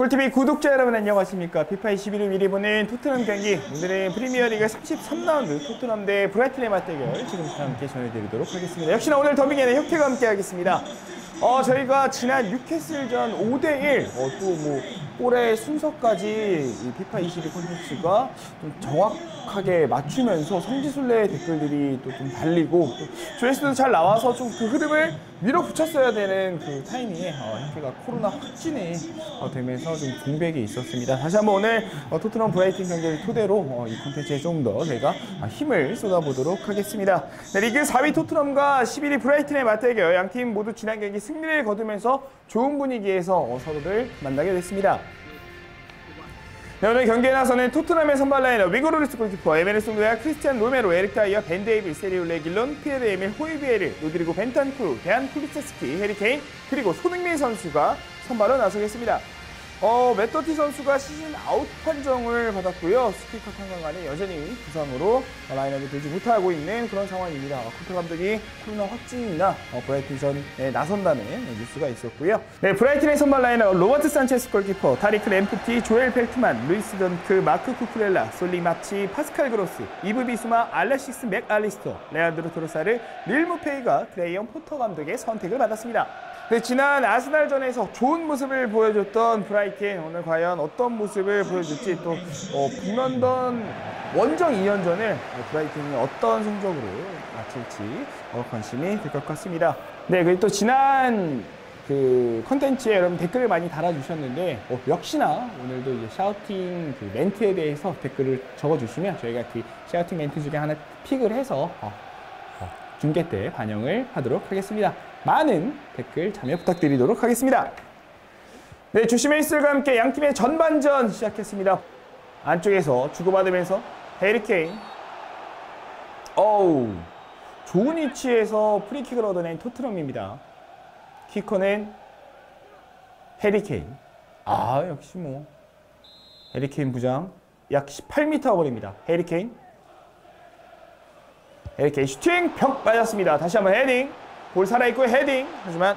골TV 구독자 여러분 안녕하십니까. 피파 21일 미리 보는 토트넘 경기, 오늘은 프리미어 리그 33라운드 토트넘 대 브라이튼의 맞대결 지금부터 함께 전해드리도록 하겠습니다. 역시나 오늘 더빙에는 혁태가 함께 하겠습니다. 저희가 지난 뉴캐슬전 5대1 또 골의 순서까지 이 피파 21 콘텐츠가 좀 정확하게 맞추면서 성지순례 댓글들이 또 좀 달리고 또 조회수도 잘 나와서 좀 그 흐름을 밀어붙였어야 되는 그 타이밍에 혁태가 코로나 확진이 되면서 좀 공백이 있었습니다. 다시 한번 오늘 토트넘 브라이튼 경기를 토대로 이 콘텐츠에 좀 더 제가 힘을 쏟아보도록 하겠습니다. 네, 리그 4위 토트넘과 11위 브라이튼의 맞대결, 양팀 모두 지난 경기 승리를 거두면서 좋은 분위기에서 서로를 만나게 됐습니다. 네, 오늘 경기에 나서는 토트넘의 선발 라인업, 위고로르스 골키퍼, 에메르송 로야, 크리스티안 로메로, 에릭 다이어, 벤데이빌, 세리올레 길론, 피에르 에밀, 호이비에르, 로드리고 벤탄쿠르, 쿠리체스키, 해리케인, 그리고 손흥민 선수가 선발로 나서겠습니다. 메터티 선수가 시즌 아웃 판정을 받았고요. 스피커 탄강간에 여전히 부상으로 라인업에 들지 못하고 있는 그런 상황입니다. 쿠트 감독이 코로나 확진이나 브라이튼전에 나선다는 뉴스가 있었고요. 네, 브라이튼의 선발 라인업, 로버트 산체스 골키퍼, 타리크 램프티, 조엘 벨트만, 루이스 던크, 마크 쿠쿠렐라, 솔리 마치, 파스칼 그로스, 이브 비수마, 알렉시스 맥 알리스터, 레안드로 토로사르릴, 릴무페이가 그레이엄 포터 감독의 선택을 받았습니다. 네, 지난 아스날전에서 좋은 모습을 보여줬던 브라이튼, 오늘 과연 어떤 모습을 보여줄지, 또 북런던 원정 2연전을 브라이튼이 어떤 성적으로 맞출지 관심이 될 것 같습니다. 네, 그리고 또 지난 그 컨텐츠에 여러분 댓글을 많이 달아주셨는데 역시나 오늘도 이제 샤우팅 그 멘트에 대해서 댓글을 적어주시면 저희가 그 샤우팅 멘트 중에 하나 픽을 해서 중계 때 반영을 하도록 하겠습니다. 많은 댓글 참여 부탁드리도록 하겠습니다. 네, 주 시메이슬과 함께 양팀의 전반전 시작했습니다. 안쪽에서 주고받으면서 해리케인, 좋은 위치에서 프리킥을 얻어낸 토트넘입니다. 키커는 해리케인. 역시 해리케인 부장, 약 18m 거리입니다. 해리케인, 해리케인 슈팅, 벽 맞았습니다. 다시 한번 헤딩, 볼 살아있고 헤딩, 하지만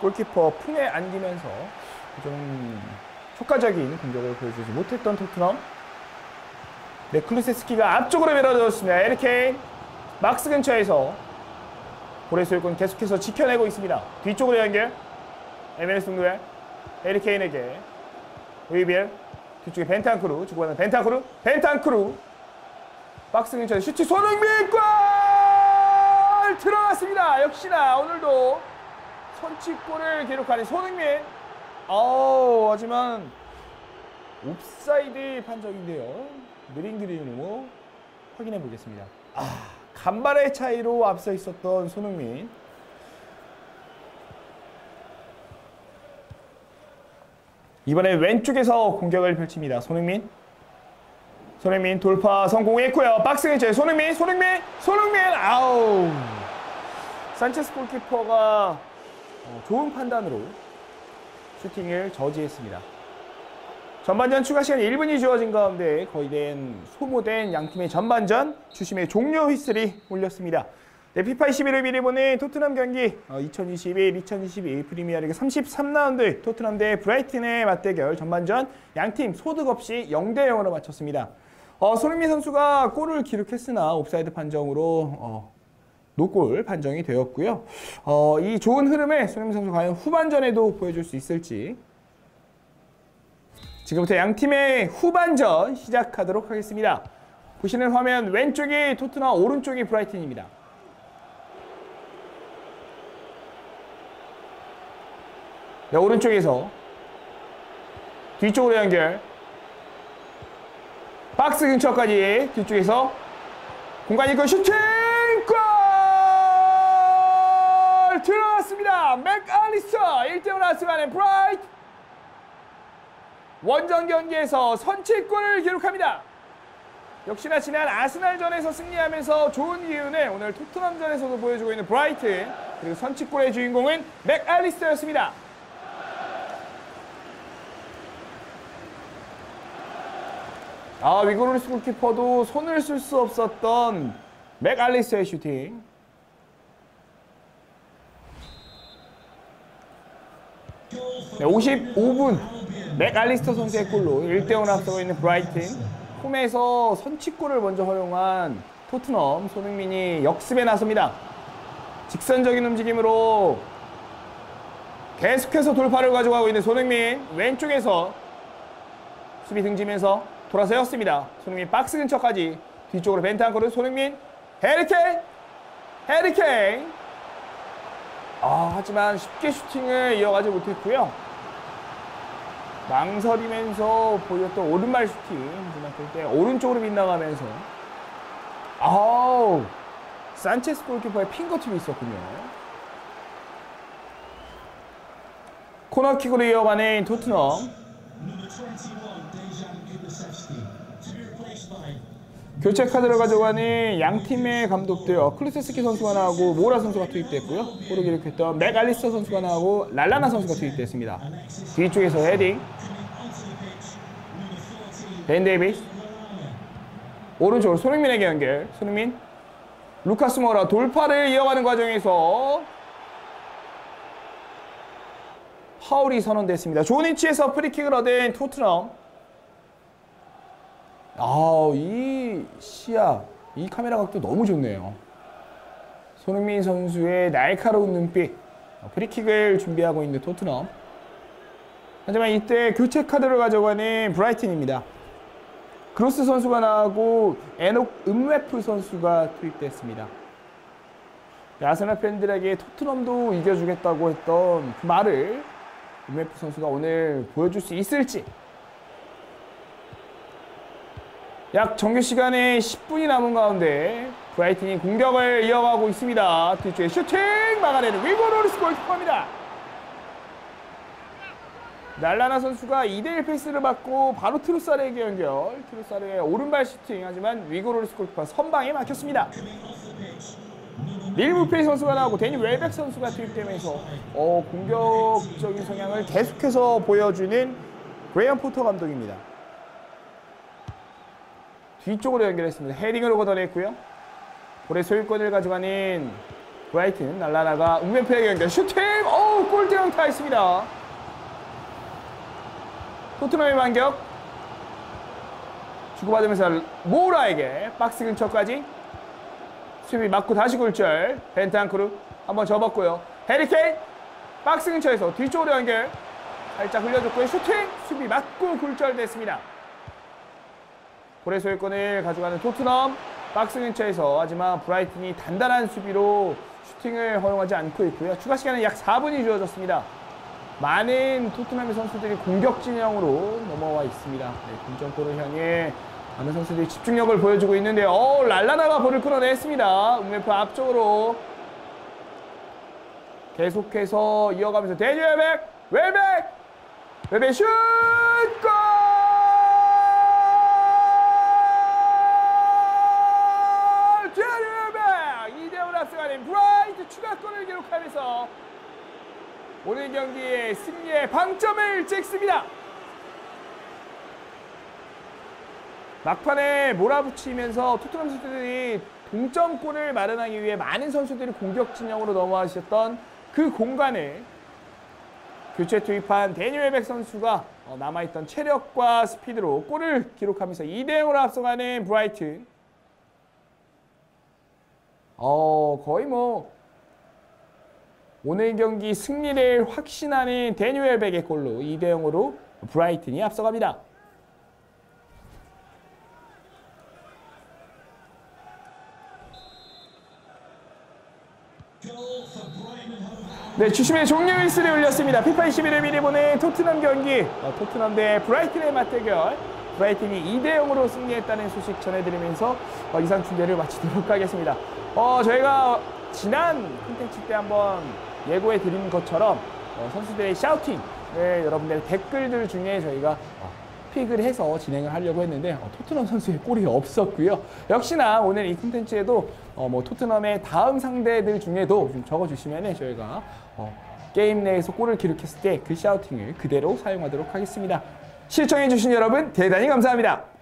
골키퍼 품에 안기면서 좀 효과적인 공격을 보여주지 못했던 토트넘. 네, 클루세스키가 앞쪽으로 밀어줬습니다. 에릭케인 막스 근처에서 볼의 소유권 계속해서 지켜내고 있습니다. 뒤쪽으로 연결, 에메르송 로야, 에릭케인에게 위비엘, 뒤쪽에 벤탄쿠르, 주고받는 벤탄쿠르, 박스 근처에 슈팅, 손흥민 골! 들어갔습니다. 역시나 오늘도 선취골을 기록하는 손흥민. 하지만 옵사이드 판정인데요. 느린 그림으로 확인해 보겠습니다. 간발의 차이로 앞서 있었던 손흥민. 이번에 왼쪽에서 공격을 펼칩니다. 손흥민. 돌파 성공했고요. 박스 근처에 손흥민, 아우, 산체스 골키퍼가 좋은 판단으로 슈팅을 저지했습니다. 전반전 추가 시간 1분이 주어진 가운데 거의 소모된 양팀의 전반전, 주심의 종료 휘슬이 울렸습니다. 네, 피파 21을 미리 보는 토트넘 경기, 2021-2022 프리미어리그 33라운드 토트넘 대 브라이튼의 맞대결 전반전, 양팀 소득 없이 0대0으로 마쳤습니다. 손흥민 선수가 골을 기록했으나 옵사이드 판정으로 노골 판정이 되었고요. 이 좋은 흐름에 손흥민 선수 과연 후반전에도 보여줄 수 있을지. 지금부터 양팀의 후반전 시작하도록 하겠습니다. 보시는 화면 왼쪽이 토트넘, 오른쪽이 브라이튼입니다. 네, 오른쪽에서 뒤쪽으로 연결, 박스 근처까지, 뒤쪽에서 공간이 있고 슈팅! 골! 들어갔습니다. 맥알리스터 1점을 앞서가는 브라이트, 원정 경기에서 선취골을 기록합니다. 역시나 지난 아스날전에서 승리하면서 좋은 기운을 오늘 토트넘전에서도 보여주고 있는 브라이트, 그리고 선취골의 주인공은 맥알리스터였습니다. 위고로르스 골키퍼도 손을 쓸 수 없었던 맥 알리스의 슈팅. 네, 55분 맥 알리스터 선수의 골로 1대0 앞서고 있는 브라이튼. 홈에서 선취골을 먼저 허용한 토트넘, 손흥민이 역습에 나섭니다. 직선적인 움직임으로 계속해서 돌파를 가져가고 있는 손흥민, 왼쪽에서 수비 등지면서 돌아서였습니다. 손흥민 박스 근처까지, 뒤쪽으로 벤탄쿠르, 손흥민, 해리케인. 하지만 쉽게 슈팅을 이어가지 못했고요. 망설이면서 보였던 오른발 슈팅, 그때 오른쪽으로 빗나가면서 산체스 골키퍼의 핑거팁이 있었군요. 코너킥으로 이어가는 토트넘. 교체 카드를 가져가는 양 팀의 감독들, 클루세스키 선수가 나오고 모라 선수가 투입됐고요. 골을 기록했던 맥 알리스터 선수가 나오고 랄라나 선수가 투입됐습니다. 뒤쪽에서 헤딩. 벤데이빌. 오른쪽으로 손흥민에게 연결. 손흥민. 루카스 모라 돌파를 이어가는 과정에서 파울이 선언됐습니다. 좋은 위치에서 프리킥을 얻은 토트넘. 이 시야, 이 카메라 각도 너무 좋네요. 손흥민 선수의 날카로운 눈빛, 프리킥을 준비하고 있는 토트넘. 하지만 이때 교체 카드를 가져가는 브라이튼입니다. 그로스 선수가 나오고 에녹 음웨프 선수가 투입됐습니다. 아스날 팬들에게 토트넘도 이겨주겠다고 했던 그 말을 음웨프 선수가 오늘 보여줄 수 있을지. 약 정규 시간에 10분이 남은 가운데 브라이튼이 공격을 이어가고 있습니다. 뒤쪽에 슈팅! 막아내는 위고로르스 골키퍼입니다. 날라나 선수가 2대1 패스를 받고 바로 트루사르에게 연결. 트루사르의 오른발 슈팅, 하지만 위고로르스 골키퍼 선방에 막혔습니다. 릴무페이 선수가 나오고 대니 웰벡 선수가 투입되면서 공격적인 성향을 계속해서 보여주는 그레이엄 포터 감독입니다. 뒤쪽으로 연결했습니다. 헤딩으로 걷어냈고요. 볼의 소유권을 가져가는 브라이튼, 날라나가 음메페에게 연결. 슈팅! 골대 강타 했습니다. 토트넘의 반격. 주고받으면서 모우라에게 박스 근처까지. 수비 맞고 다시 골절. 벤탄쿠르 한번 접었고요. 해리케인 박스 근처에서 뒤쪽으로 연결. 살짝 흘려줬고요. 슈팅! 수비 맞고 골절됐습니다. 볼의 소유권을 가져가는 토트넘, 박스 근처에서, 하지만 브라이튼이 단단한 수비로 슈팅을 허용하지 않고 있고요. 추가 시간은 약 4분이 주어졌습니다. 많은 토트넘의 선수들이 공격 진영으로 넘어와 있습니다. 동점골을 향해 많은 선수들이 집중력을 보여주고 있는데요. 랄라나가 볼을 끌어냈습니다. 음메프 앞쪽으로 계속해서 이어가면서 대니 웰벡 슛! 골! 브라이트 추가골을 기록하면서 오늘 경기의 승리에 방점을 찍습니다. 막판에 몰아붙이면서 토트넘 선수들이 동점골을 마련하기 위해 많은 선수들이 공격 진영으로 넘어가셨던 그 공간을 교체 투입한 대니 웰벡 선수가 남아있던 체력과 스피드로 골을 기록하면서 2대0으로 앞서가는 브라이튼. 거의 오늘 경기 승리를 확신하는 대니 웰벡의 골로 2대0으로 브라이튼이 앞서갑니다. 네, 주심의 종료 휘슬이 울렸습니다. 피파 21을 미리 보는 토트넘 경기, 토트넘 대 브라이튼의 맞대결. 브라이튼이 2대0으로 승리했다는 소식 전해드리면서 이상 중계를 마치도록 하겠습니다. 저희가 지난 콘텐츠 때 한번 예고해드린 것처럼 선수들의 샤우팅을 여러분들의 댓글들 중에 저희가 픽을 해서 진행을 하려고 했는데 토트넘 선수의 골이 없었고요. 역시나 오늘 이 콘텐츠에도 토트넘의 다음 상대들 중에도 좀 적어주시면 저희가 게임 내에서 골을 기록했을 때 그 샤우팅을 그대로 사용하도록 하겠습니다. 시청해주신 여러분 대단히 감사합니다.